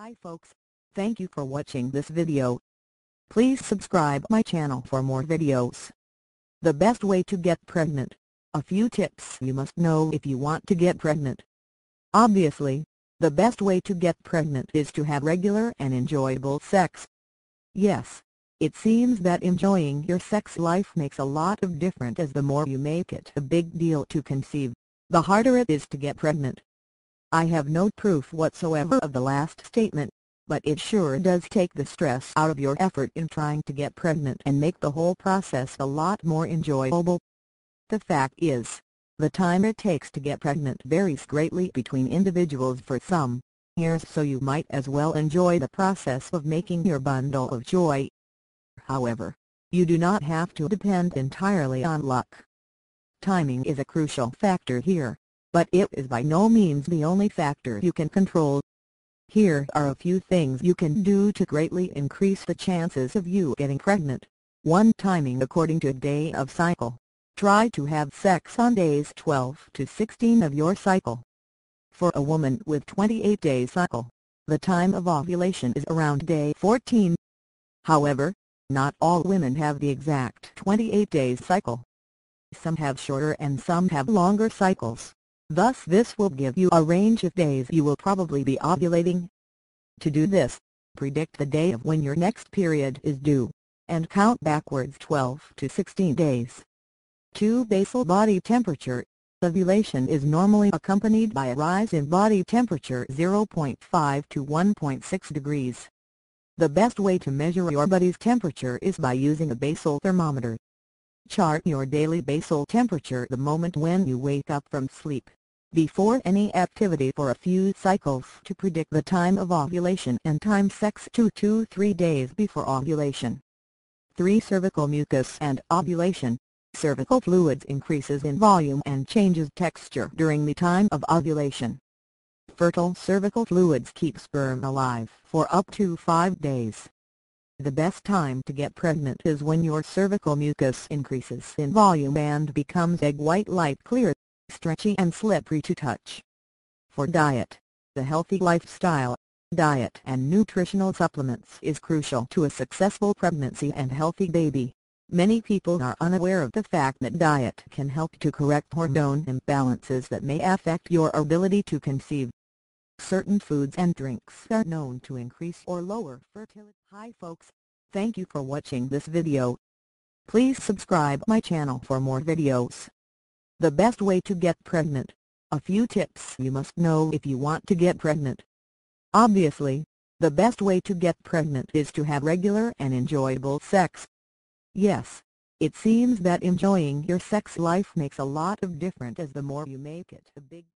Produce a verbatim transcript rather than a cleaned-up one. Hi folks, thank you for watching this video. Please subscribe my channel for more videos. The best way to get pregnant. A few tips you must know if you want to get pregnant. Obviously, the best way to get pregnant is to have regular and enjoyable sex. Yes, it seems that enjoying your sex life makes a lot of difference, as the more you make it a big deal to conceive, the harder it is to get pregnant. I have no proof whatsoever of the last statement, but it sure does take the stress out of your effort in trying to get pregnant and make the whole process a lot more enjoyable. The fact is, the time it takes to get pregnant varies greatly between individuals. For some, here's so you might as well enjoy the process of making your bundle of joy. However, you do not have to depend entirely on luck. Timing is a crucial factor here, but it is by no means the only factor you can control. Here are a few things you can do to greatly increase the chances of you getting pregnant. one Timing according to day of cycle. Try to have sex on days twelve to sixteen of your cycle. For a woman with twenty-eight day cycle, the time of ovulation is around day fourteen. However, not all women have the exact twenty-eight day cycle. Some have shorter and some have longer cycles. Thus this will give you a range of days you will probably be ovulating. To do this, predict the day of when your next period is due, and count backwards twelve to sixteen days. two Basal body temperature. Ovulation is normally accompanied by a rise in body temperature zero point five to one point six degrees. The best way to measure your body's temperature is by using a basal thermometer. Chart your daily basal temperature the moment when you wake up from sleep, before any activity, for a few cycles to predict the time of ovulation, and time sex two to three days before ovulation. three Cervical mucus and ovulation. Cervical fluids increases in volume and changes texture during the time of ovulation. Fertile cervical fluids keep sperm alive for up to five days. The best time to get pregnant is when your cervical mucus increases in volume and becomes egg white, light clear, stretchy and slippery to touch. For diet, the healthy lifestyle, diet and nutritional supplements is crucial to a successful pregnancy and healthy baby. Many people are unaware of the fact that diet can help to correct hormone imbalances that may affect your ability to conceive. Certain foods and drinks are known to increase or lower fertility. Hi folks, thank you for watching this video. Please subscribe my channel for more videos. The best way to get pregnant. A few tips you must know if you want to get pregnant. Obviously, the best way to get pregnant is to have regular and enjoyable sex. Yes, it seems that enjoying your sex life makes a lot of difference, as the more you make it a big